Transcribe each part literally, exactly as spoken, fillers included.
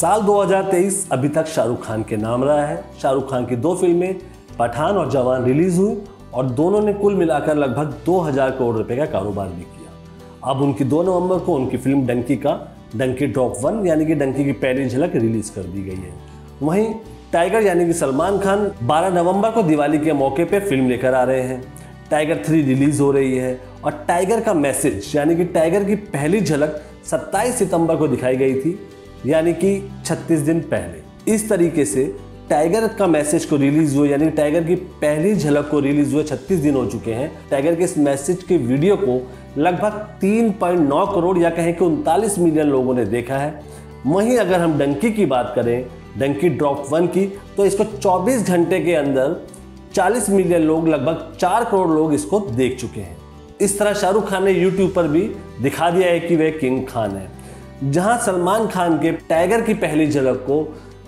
साल दो हज़ार तेईस अभी तक शाहरुख खान के नाम रहा है। शाहरुख खान की दो फिल्में पठान और जवान रिलीज हुई और दोनों ने कुल मिलाकर लगभग दो हज़ार करोड़ रुपए का कारोबार भी किया। अब उनकी दो नवंबर को उनकी फिल्म डंकी का डंकी ड्रॉप वन यानी कि डंकी की पहली झलक रिलीज कर दी गई है। वहीं टाइगर यानी कि सलमान खान बारह नवंबर को दिवाली के मौके पे फिल्म लेकर आ रहे हैं। टाइगर थ्री रिलीज हो रही है और टाइगर का मैसेज यानी कि टाइगर की पहली झलक सत्ताईस सितंबर को दिखाई गई थी यानी कि छत्तीस दिन पहले। इस तरीके से टाइगर का मैसेज को रिलीज हुए यानी टाइगर की पहली झलक को रिलीज हुए छत्तीस दिन हो चुके हैं। टाइगर के इस मैसेज के वीडियो को लगभग तीन पॉइंट नौ करोड़ या कहें कि उनतालीस मिलियन लोगों ने देखा है। वहीं अगर हम डंकी की बात करें, डंकी ड्रॉप वन की, तो इसको चौबीस घंटे के अंदर चालीस मिलियन लोग, लगभग चार करोड़ लोग इसको देख चुके हैं। इस तरह शाहरुख खान ने YouTube पर भी दिखा दिया है कि वह किंग खान है। जहां सलमान खान के टाइगर की पहली झलक को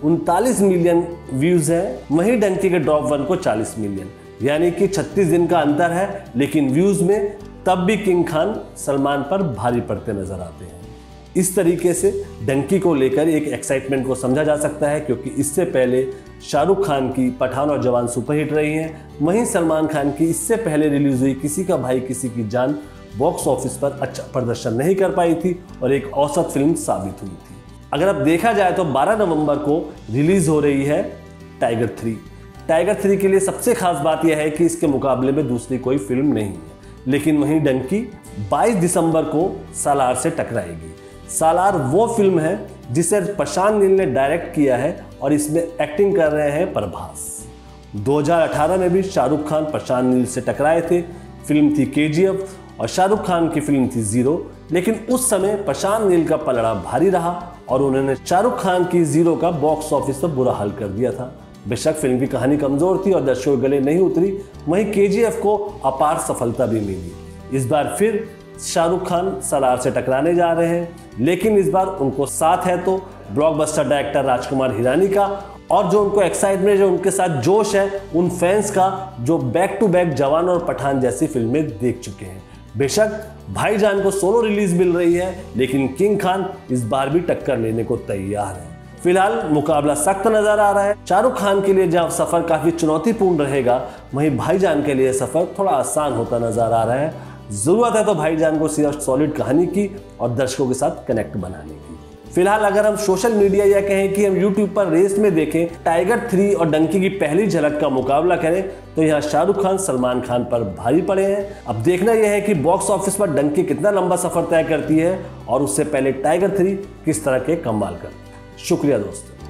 उनतालीस मिलियन व्यूज हैं, वहीं डंकी के ड्रॉप वन को चालीस मिलियन यानी कि छत्तीस दिन का अंतर है, लेकिन व्यूज में तब भी किंग खान सलमान पर भारी पड़ते नजर आते हैं। इस तरीके से डंकी को लेकर एक एक्साइटमेंट को समझा जा सकता है, क्योंकि इससे पहले शाहरुख खान की पठान और जवान सुपरहिट रही हैं। वहीं सलमान खान की इससे पहले रिलीज हुई किसी का भाई किसी की जान बॉक्स ऑफिस पर अच्छा प्रदर्शन नहीं कर पाई थी और एक औसत फिल्म साबित हुई थी। अगर अब देखा जाए तो बारह नवंबर को रिलीज हो रही है टाइगर थ्री। टाइगर थ्री के लिए सबसे खास बात यह है कि इसके मुकाबले में दूसरी कोई फिल्म नहीं है, लेकिन वहीं डंकी बाईस दिसंबर को सालार से टकराएगी। सालार वो फिल्म है जिसे प्रशांत नील ने डायरेक्ट किया है और इसमें एक्टिंग कर रहे हैं प्रभास। दो हज़ार अठारह में भी शाहरुख खान प्रशांत नील से टकराए थे। फिल्म थी केजीएफ और शाहरुख खान की फिल्म थी जीरो, लेकिन उस समय प्रशांत नील का पलड़ा भारी रहा और उन्होंने शाहरुख खान की जीरो का बॉक्स ऑफिस पर बुरा हाल कर दिया था। बेशक फिल्म की कहानी कमजोर थी और दर्शकों गले नहीं उतरी, वहीं केजीएफ को अपार सफलता भी मिली। इस बार फिर शाहरुख खान सालार से टकराने जा रहे हैं, लेकिन इस बार उनको साथ है तो ब्लॉकबस्टर डायरेक्टर राजकुमार हिरानी का और जो उनको एक्साइटमेंट है, उनके साथ जोश है उन फैंस का जो बैक टू बैक जवान और पठान जैसी फिल्में देख चुके हैं। बेशक भाईजान को सोलो रिलीज मिल रही है, लेकिन किंग खान इस बार भी टक्कर लेने को तैयार है। फिलहाल मुकाबला सख्त नजर आ रहा है। शाहरुख खान के लिए जहां सफर काफी चुनौतीपूर्ण रहेगा, वहीं भाईजान के लिए सफर थोड़ा आसान होता नजर आ रहा है। जरूरत है तो भाईजान को सिर्फ सॉलिड कहानी की और दर्शकों के साथ कनेक्ट बनाने की। फिलहाल अगर हम सोशल मीडिया या कहें कि हम यूट्यूब पर रेस में देखें टाइगर थ्री और डंकी की पहली झलक का मुकाबला करें तो यहाँ शाहरुख खान सलमान खान पर भारी पड़े हैं। अब देखना यह है कि बॉक्स ऑफिस पर डंकी कितना लंबा सफर तय करती है और उससे पहले टाइगर थ्री किस तरह के कमाल करती है। शुक्रिया दोस्तों।